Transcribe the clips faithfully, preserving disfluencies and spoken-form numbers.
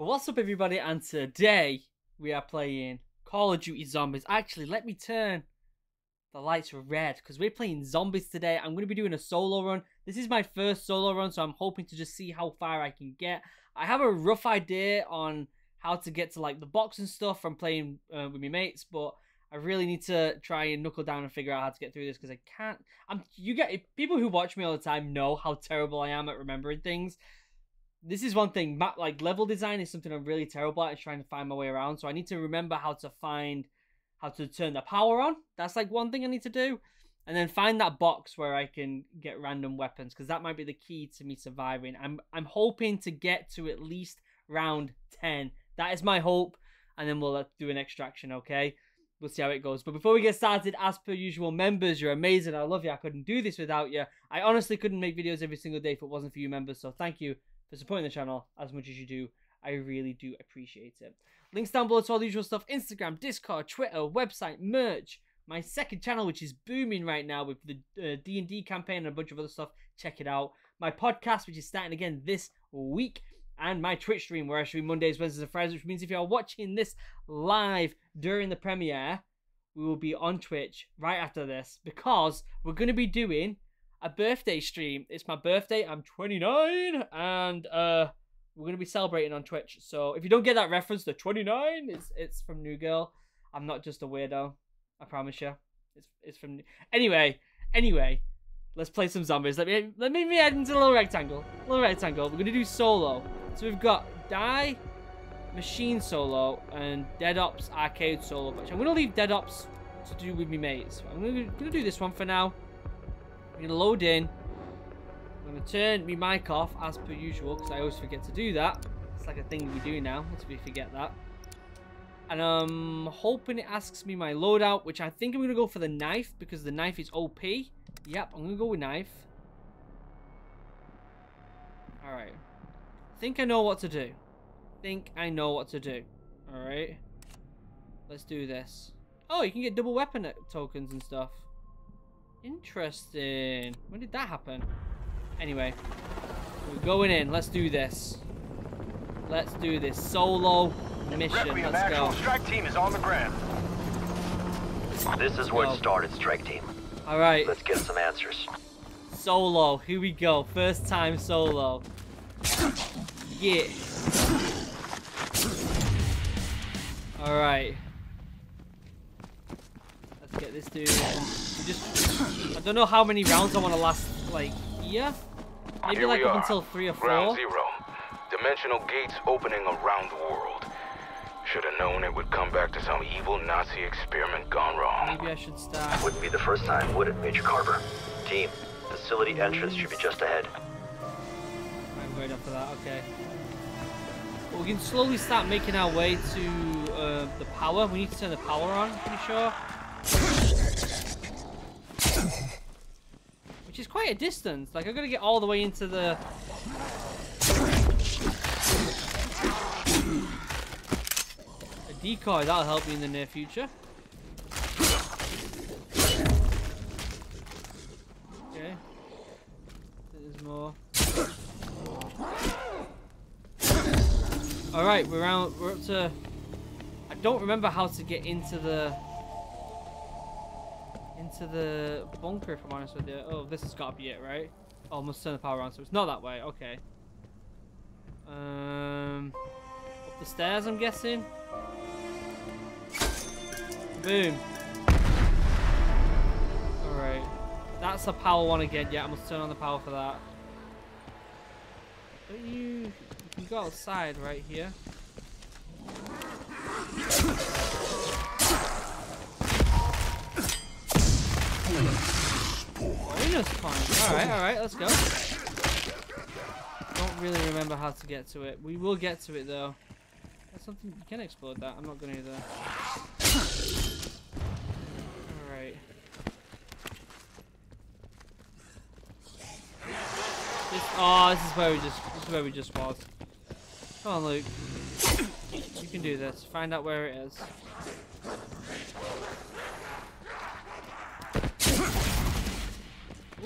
What's up, everybody, and today we are playing Call of Duty Zombies. Actually, let me turn the lights red because we're playing zombies today. I'm going to be doing a solo run. This is my first solo run, so I'm hoping to just see how far I can get. I have a rough idea on how to get to like the box and stuff from playing uh, with my mates, but I really need to try and knuckle down and figure out how to get through this because I can't. I'm you get people who watch me all the time know how terrible I am at remembering things. This is one thing, map, like level design is something I'm really terrible at, trying to find my way around. So I need to remember how to find, how to turn the power on. That's like one thing I need to do. And then find that box where I can get random weapons, because that might be the key to me surviving. I'm I'm hoping to get to at least round ten. That is my hope. And then we'll do an extraction, okay? We'll see how it goes. But before we get started, as per usual, members, you're amazing. I love you. I couldn't do this without you. I honestly couldn't make videos every single day if it wasn't for you members. So thank you for supporting the channel as much as you do. I really do appreciate it. Links down below to all the usual stuff: Instagram, Discord, Twitter, website, merch, my second channel, which is booming right now with the D and D campaign and a bunch of other stuff. Check it out. My podcast, which is starting again this week, and my Twitch stream, where I stream Mondays, Wednesdays, and Fridays, which means if you are watching this live during the premiere, we will be on Twitch right after this because we're going to be doing a birthday stream. It's my birthday. I'm twenty-nine, and uh, we're gonna be celebrating on Twitch. So if you don't get that reference, the twenty-nine, it's it's from New Girl. I'm not just a weirdo. I promise you. It's it's from. Anyway, anyway, let's play some zombies. Let me let me head into a little rectangle. A little rectangle. We're gonna do solo. So we've got Die Machine solo and Dead Ops Arcade solo. Which I'm gonna leave Dead Ops to do with me mates. I'm gonna, gonna do this one for now. I'm going to load in. I'm going to turn my mic off as per usual because I always forget to do that. It's like a thing we do now once we forget that. And I'm hoping it asks me my loadout, which I think I'm going to go for the knife because the knife is O P. Yep, I'm going to go with knife. Alright. I think I know what to do. I think I know what to do. Alright. Let's do this. Oh, you can get double weapon tokens and stuff. Interesting. When did that happen? Anyway, we're going in. Let's do this. Let's do this solo mission. Requiem, let's go. Strike team is on the ground. This is where it started, strike team. All right. Let's get some answers. Solo. Here we go. First time solo. Yeah. All right. Let's get this dude. Just, I don't know how many rounds I want to last, like, here. Maybe here like up are. until three or four. Round zero. Dimensional gates opening around the world. Should have known it would come back to some evil Nazi experiment gone wrong. Maybe I should start. Wouldn't be the first time, would it, Major Carver? Team, facility entrance should be just ahead. I'm going up for that, okay. Well, we can slowly start making our way to uh, the power. We need to turn the power on, pretty sure. Which is quite a distance. Like, I've got to get all the way into the... A decoy, that'll help me in the near future. Okay. There's more. Alright, we're around, we're up to... I don't remember how to get into the... into the bunker, if I'm honest with you. Oh, this has got to be it, right? Oh, I must turn the power on, so it's not that way. Okay. Um, up the stairs, I'm guessing. Boom. Alright. That's the power one again. Yeah, I must turn on the power for that. But you, you can go outside right here. Alright, alright, let's go. Don't really remember how to get to it. We will get to it though. That's something you can explode that. I'm not gonna either. Alright. Oh, this is where we just this is where we just was. Come on, Luke. You can do this. Find out where it is.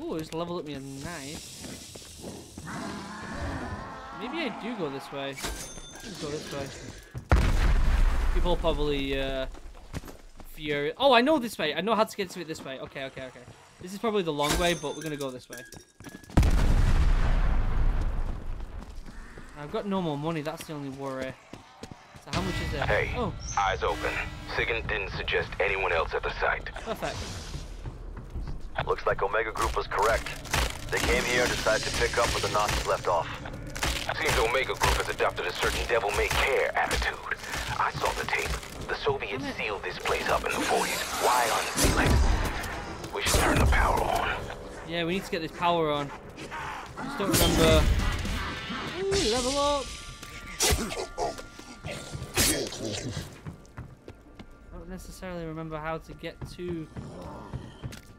Ooh, just level up me a knife. Maybe I do go this way. Let's go this way. People probably uh, furious. Oh, I know this way. I know how to get to it this way. Okay, okay, okay. This is probably the long way, but we're gonna go this way. I've got no more money. That's the only worry. So how much is there? Hey, oh. Eyes open. Sigan didn't suggest anyone else at the site. Perfect. Looks like Omega Group was correct. They came here and decided to pick up where the Nazis left off. Seems Omega Group has adopted a certain devil-may-care attitude. I saw the tape. The Soviets sealed this place up in the forties. Why unseal it? We should turn the power on. Yeah, we need to get this power on. Just don't remember. Ooh, level up! I don't necessarily remember how to get to...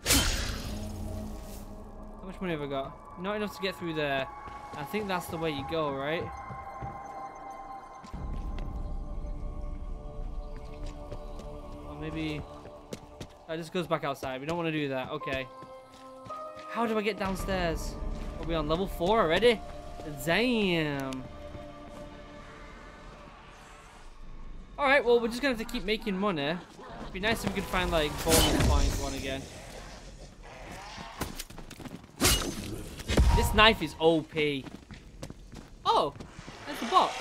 How much money have I got? Not enough to get through there. I think that's the way you go, right? Or maybe... That just goes back outside. We don't want to do that. Okay. How do I get downstairs? Are we on level four already? Damn. Alright, well, we're just going to have to keep making money. It'd be nice if we could find, like, bonus point one again. This knife is O P. Oh, that's the box.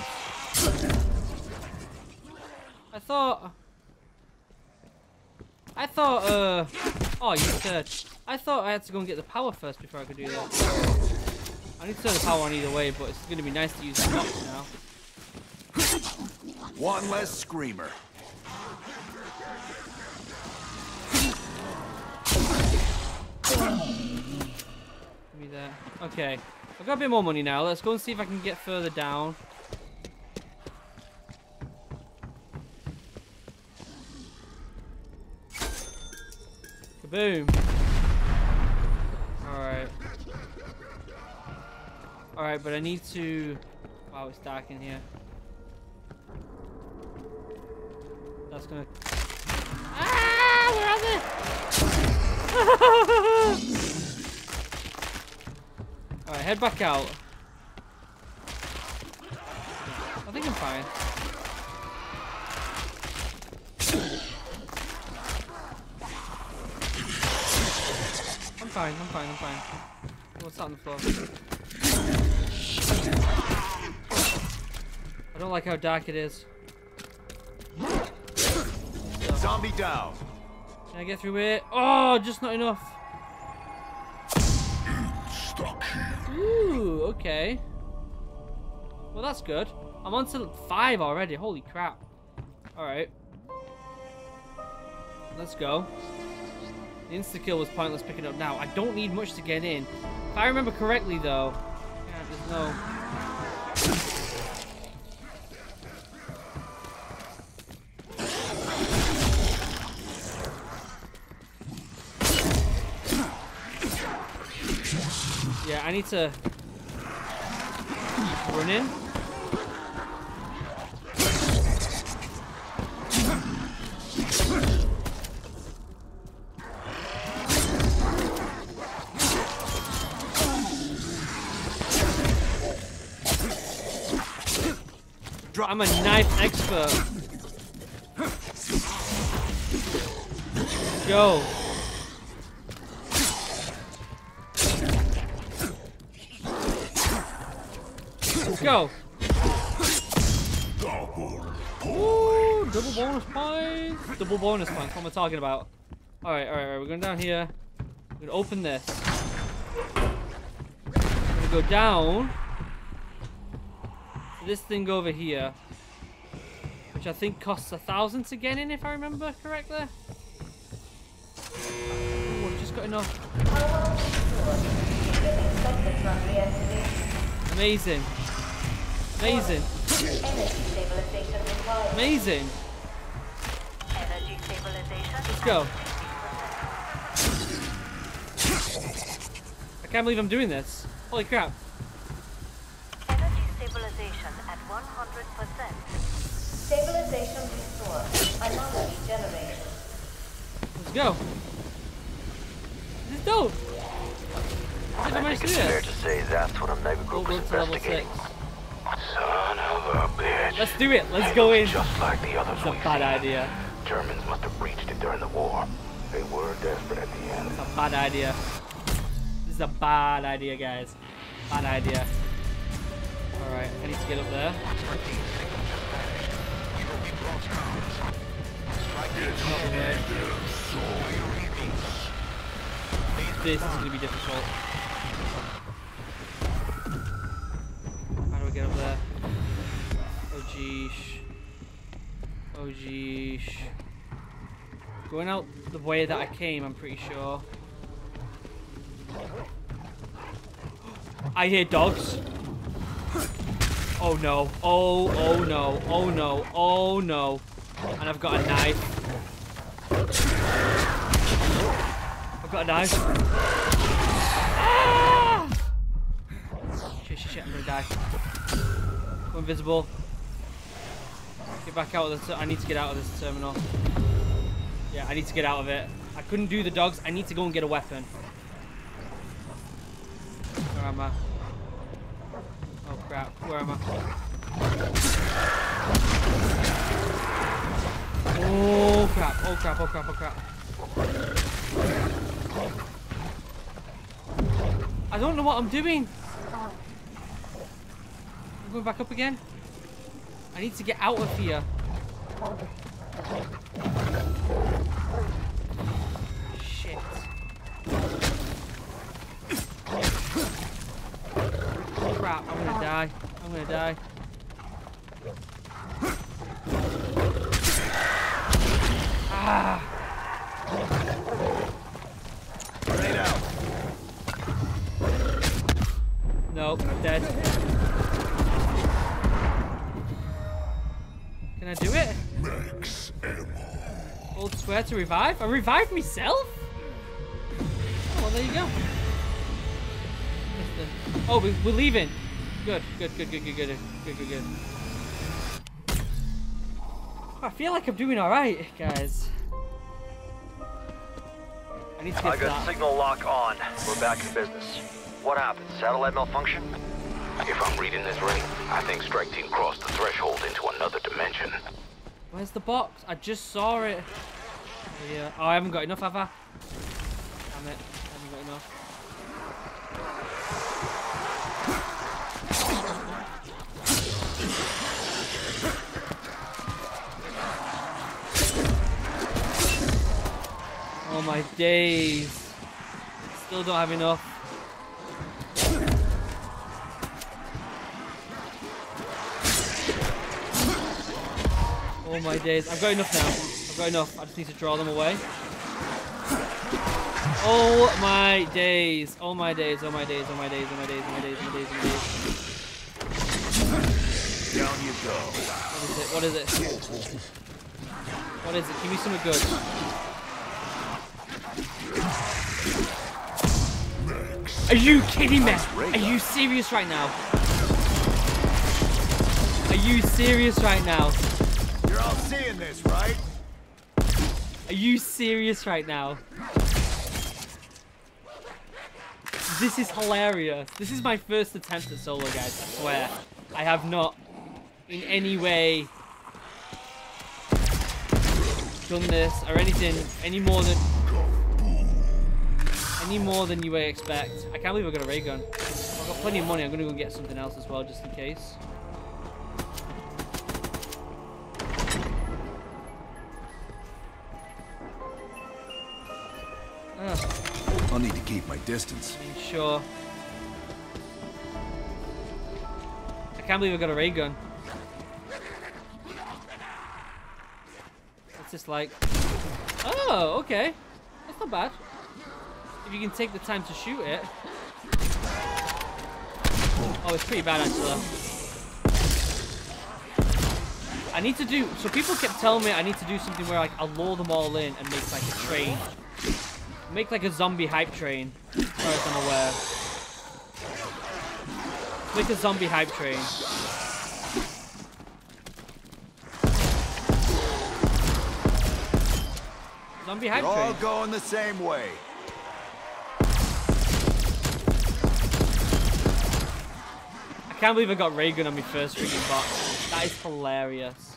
I thought... I thought, uh... Oh, you searched. I thought I had to go and get the power first before I could do that. I need to turn the power on either way, but it's going to be nice to use the box now. One less screamer. Give me that. Okay. I've got a bit more money now. Let's go and see if I can get further down. Kaboom. Alright. Alright, but I need to... Wow, it's dark in here. That's gonna... Ah! Where are they? Alright, head back out. I think I'm fine. I'm fine, I'm fine, I'm fine. What's that on the floor? I don't like how dark it is. Zombie down. Can I get through it? Oh, just not enough. Stuck here. Ooh, okay. Well, that's good. I'm on to five already. Holy crap. Alright. Let's go. The insta-kill was pointless picking up now. I don't need much to get in. If I remember correctly, though. Yeah, there's no... I need to run in. I'm a knife expert. Go. Go! Ooh, double bonus points! Double bonus points, what am I talking about? Alright, alright, alright, we're going down here. We're going to open this. We're going to go down to this thing over here, which I think costs a thousand to get in, if I remember correctly. Ooh, I've just got enough. Amazing. Amazing. Amazing. Let's go. I can't believe I'm doing this. Holy crap. Energy stabilization at one hundred percent. Stabilization restored. Anomaly generated. Let's go. This is dope. I think it's fair to say that's what Omega Group is investigating. Son of a bitch. Let's do it. Let's go in. Just like the others. It's a bad idea. Germans must have breached it during the war. They were desperate at the end. It's a bad idea. This is a bad idea, guys. Bad idea. Alright, I need to get up there. This is going to be difficult. How do I get up there? Oh geesh. Oh geesh. Going out the way that I came, I'm pretty sure. I hear dogs. Oh no. Oh, oh no. Oh no. Oh no. And I've got a knife. I've got a knife. Ah! Shit, shit, shit. I'm gonna die. I'm invisible. Get back out of this. I need to get out of this terminal. Yeah, I need to get out of it. I couldn't do the dogs. I need to go and get a weapon. Where am I? Oh crap, where am I? Oh crap, oh crap, oh crap, oh crap. I don't know what I'm doing. I'm going back up again. I need to get out of here. Shit. Crap, I'm gonna die. I'm gonna die. Ah. Right out. Nope, I'm dead. Can I do it? Max ammo. Old square to revive? I revived myself? Oh, well, there you go. Oh, we, we're leaving. Good, good, good, good, good, good, good, good, good. I feel like I'm doing all right, guys. I need to get I got signal lock on. We're back in business. What happened? Satellite malfunction? If I'm reading this right, I think Strike Team crossed the threshold into another dimension. Where's the box? I just saw it. Yeah. Oh, I haven't got enough, have I? Damn it. I haven't got enough. Oh my days. Still don't have enough. Oh my days. I've got enough now. I've got enough. I just need to draw them away. Oh my days. Oh my days. Oh my days. Oh my days. Oh my days. Oh my days. Oh my days. Oh my days. Down you go. What is it? What is it? What is it? Give me some good. Are you kidding me? Are you serious right now? Are you serious right now? You're all seeing this, right? Are you serious right now? This is hilarious. This is my first attempt at solo, guys. I swear. I have not in any way done this or anything any more than... Any more than you would expect. I can't believe I got a ray gun. I've got plenty of money. I'm gonna go get something else as well, just in case. Ah. I'll need to keep my distance. I mean, sure. I can't believe I got a ray gun. It's just like, oh, okay, that's not bad. If you can take the time to shoot it. Oh, it's pretty bad, actually. I need to do... So people kept telling me I need to do something where like, I'll lure them all in and make like a train. Make like a zombie hype train. As far as I'm aware. Make a zombie hype train. Zombie hype train. We're all going the same way. I can't believe I got ray gun on my first freaking box. That is hilarious.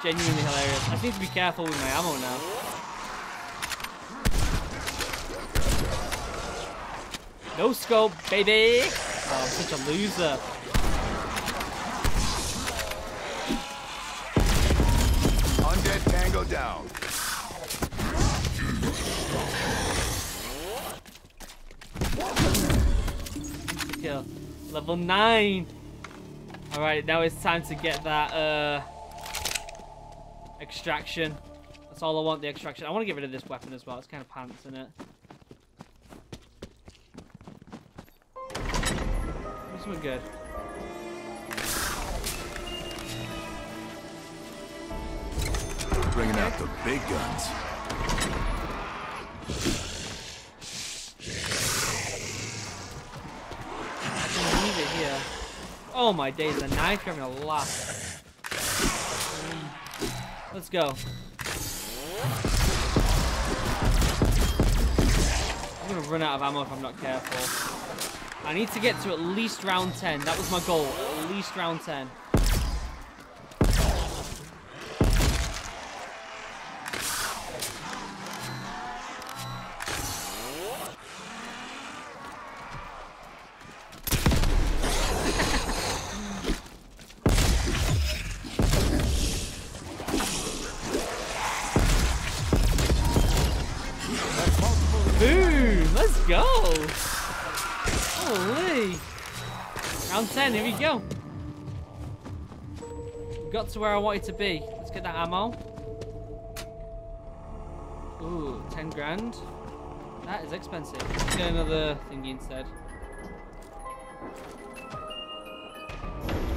Genuinely hilarious. I need to be careful with my ammo now. No scope, baby! Oh, I'm such a loser. Undead Tango down. Kill. Level nine. All right, now it's time to get that uh, extraction. That's all I want. The extraction. I want to get rid of this weapon as well. It's kind of pants, isn't it? This one's good. Bringing out the big guns. Oh my days, the knife, you're having a laugh. Let's go. I'm gonna run out of ammo if I'm not careful. I need to get to at least round ten. That was my goal, at least round ten. Here we go. Got to where I wanted to be. Let's get that ammo. Ooh, ten grand. That is expensive. Let's get another thingy instead.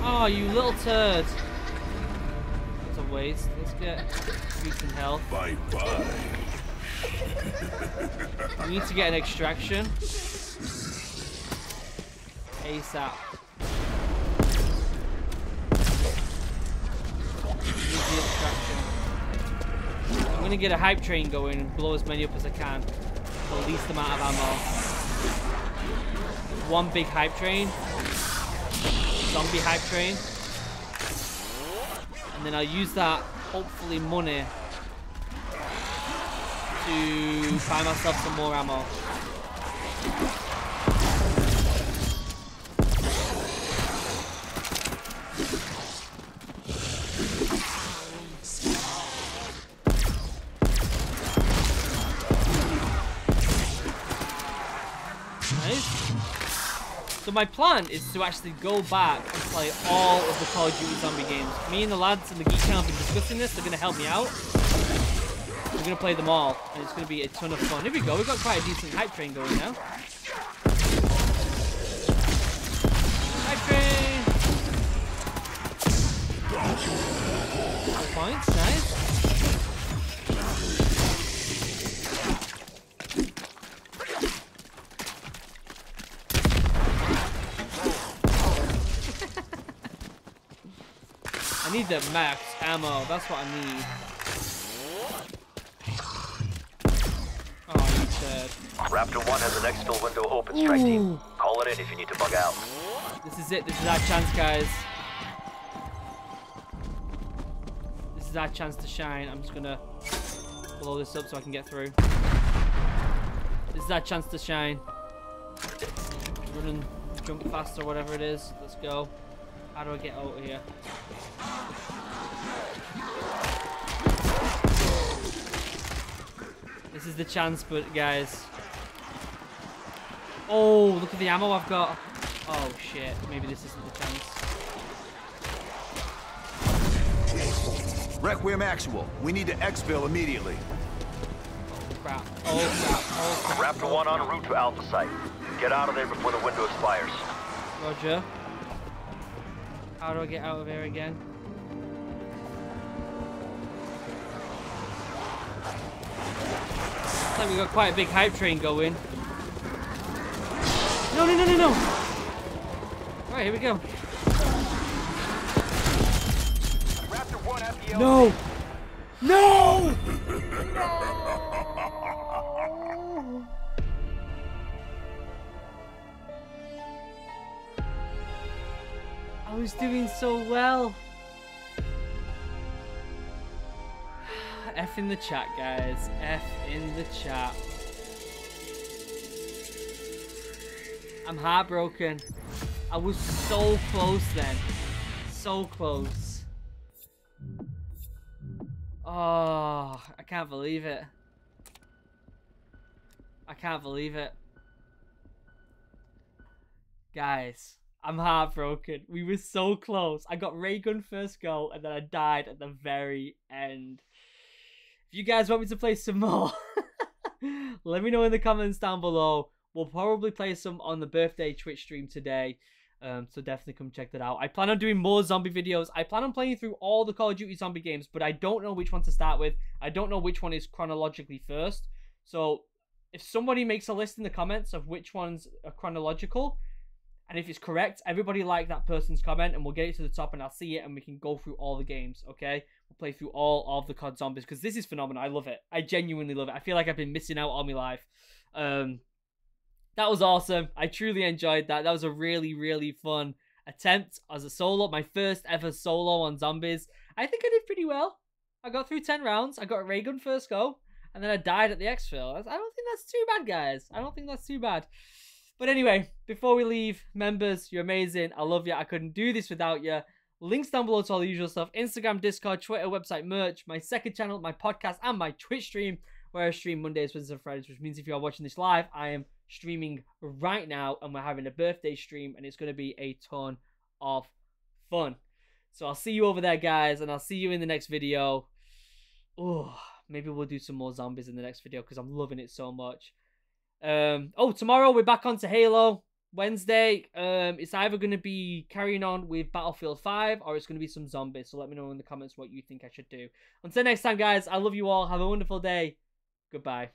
Oh, you little turd. That's a waste. Let's get decent health. Bye bye. We need to get an extraction. ASAP. I'm gonna get a hype train going and blow as many up as I can for the least amount of ammo. One big hype train, zombie hype train, and then I'll use that hopefully money to buy myself some more ammo. So my plan is to actually go back and play all of the Call of Duty Zombie games. Me and the lads in the Geek Camp are discussing this. They're going to help me out. We're going to play them all, and it's going to be a ton of fun. Here we go. We've got quite a decent hype train going now. Hype train! Points, nice. I need the max ammo, that's what I need. Oh, you said. Raptor one has an exfil window open, strike team. Call it in if you need to bug out. This is it, this is our chance, guys. This is our chance to shine. I'm just gonna blow this up so I can get through. This is our chance to shine. Run and jump fast or whatever it is. Let's go. How do I get out of here? This is the chance, but guys. Oh, look at the ammo I've got. Oh shit, maybe this isn't the chance. Requiem actual. We need to exfil immediately. Oh crap. Oh crap. Oh crap. Raptor one en route to Alpha Site. Get out of there before the window expires. Roger. How do I get out of here again? Looks like we got quite a big hype train going. No, no, no, no, no! All right, here we go. Raptor one at the no! No! I was doing so well. F in the chat, guys. F in the chat. I'm heartbroken. I was so close then. So close. Oh, I can't believe it. I can't believe it. Guys, I'm heartbroken. We were so close. I got ray gun first go and then I died at the very end. If you guys want me to play some more, let me know in the comments down below. We'll probably play some on the birthday Twitch stream today. Um, so definitely come check that out. I plan on doing more zombie videos. I plan on playing through all the Call of Duty zombie games, but I don't know which one to start with. I don't know which one is chronologically first. So if somebody makes a list in the comments of which ones are chronological, and if it's correct, everybody like that person's comment and we'll get it to the top and I'll see it and we can go through all the games, okay? We'll play through all of the C O D zombies because this is phenomenal. I love it. I genuinely love it. I feel like I've been missing out all my life. Um, that was awesome. I truly enjoyed that. That was a really, really fun attempt as a solo. My first ever solo on zombies. I think I did pretty well. I got through ten rounds. I got a ray gun first go. And then I died at the exfil. I don't think that's too bad, guys. I don't think that's too bad. But anyway, before we leave, members, you're amazing. I love you. I couldn't do this without you. Links down below to all the usual stuff. Instagram, Discord, Twitter, website, merch, my second channel, my podcast, and my Twitch stream, where I stream Mondays, Wednesdays, and Fridays, which means if you are watching this live, I am streaming right now, and we're having a birthday stream, and it's going to be a ton of fun. So I'll see you over there, guys, and I'll see you in the next video. Oh, maybe we'll do some more zombies in the next video, because I'm loving it so much. Um, oh, tomorrow we're back on to Halo. Wednesday, um, it's either going to be carrying on with Battlefield five or it's going to be some zombies. So let me know in the comments what you think I should do. Until next time, guys, I love you all. Have a wonderful day. Goodbye.